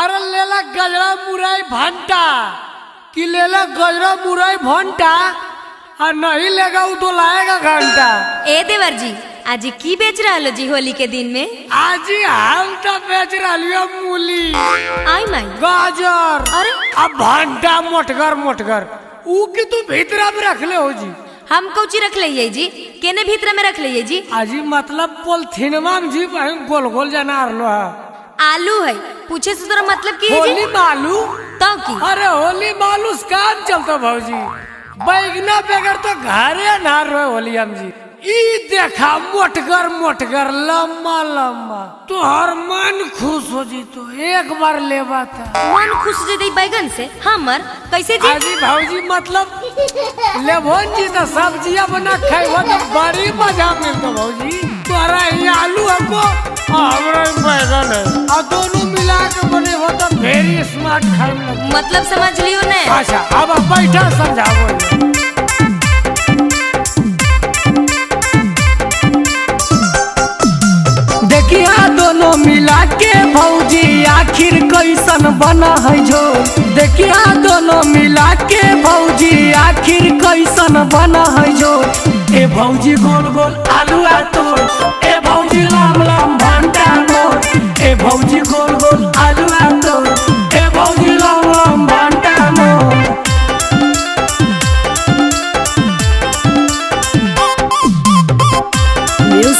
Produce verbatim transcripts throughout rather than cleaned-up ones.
अरे लेला गजरा मुराई भंटा कि लेला गजरा मुराई भंटा और नहीं लेगा वो तो लाएगा घंटा। ए देवर जी आज की बेच रहा जी होली के दिन में? आज हम तो बेच रहा मूली आई माई गाजर। अरे अब भंटा मोटगर मोटगर ऊ की तू भीतरा में रख ले हो जी। हम कौची रख ले जी? केने भीतरा में रख ले जी? आजी मतलब पोलथिनवा में जी गोल गोल जाना आलो है आलू है। पूछे से तोरा मतलब की होली बालू तो की? अरे होली बालू काम चलता भौजी बैगना बेगर तो घरे ना रहे होली हम जी। ई देखा मोटगर मोटगर लम्बा लम्बा तोहर मन खुश हो जी तो एक बार लेवा था। मन खुश हो जी बैगन से हमर कैसे जी? आजी भौजी मतलब लेबो जी तो सब्जियां बना खाइबो तो बड़ी मजा मिलतो भौजी। तोरा ही आलू हमको हमरा बैगन है आ दोनों मिला के बने हो तो वेरी स्मार्ट खाइबो। मतलब समझ लियो ने? अच्छा अब बैठा समझाबो। दोनों मिला के भौजी आखिर कैसन बना है जो? देखिया दोनों मिला के भौजी आखिर कैसन बना है जो? ए भौजी गोल गोल आलू आ तोड़, ए भौजी लाम लाम भंटा तोड़, ए भौजी गोल गोल आलू आ तोड़, ए भौजी लाम लाम भंटा तोड़।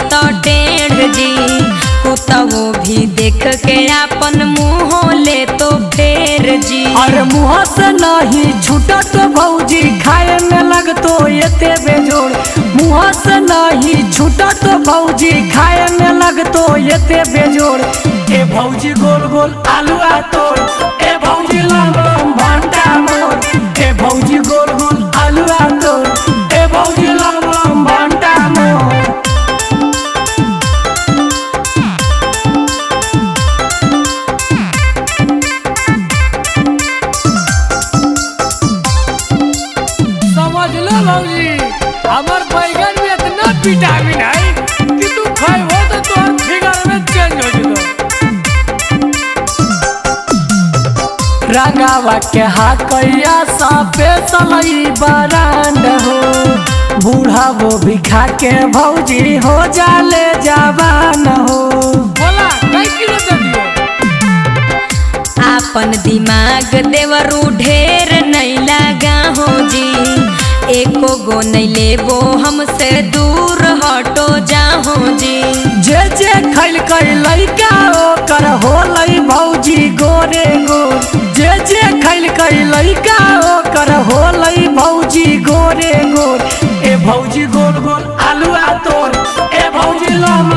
त टेढ़ जी, कुतवो भी देख के अपन मुँह ले तो फेर जी। और मुँह से नहीं झूठत भौजी खाए में लगतो एते बेजोड़, मुँह से नहीं झूठत भौजी खाए में लगतो एते बेजोड़। ए भौजी गोल गोल आलू आ तोड़, ए भौजी लाम लाम भंटा मोड़, ए भौजी गोल गोल आलू आ तोड़, ए भौजी लाम लाम भंटा मोड़। हमार बैगन में इतना विटामिन है कि तू खाए हो तो तोहर फिगर में चेंज हो जतो। रागावा के हाकैया सापे सलई बरांड हो, बूढ़ा वो भी खा के भौजी हो जाले जवान हो। बोला कैसे हो जदियो? आपन दिमाग देवरू ढेर नहीं लगा हो जी, एको गो नहीं लेबो हमसे दूर हटो जाहो जी। जे जे खैल कई लइका ओकर होलई भौजी गोरे गोर, जे जे खैल कई लइका ओकर होलई भौजी गोरे गोर। ए भौजी गोल गोल आलू आ तोड़, ए भौजी लाम